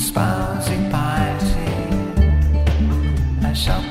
espousing piety, I shall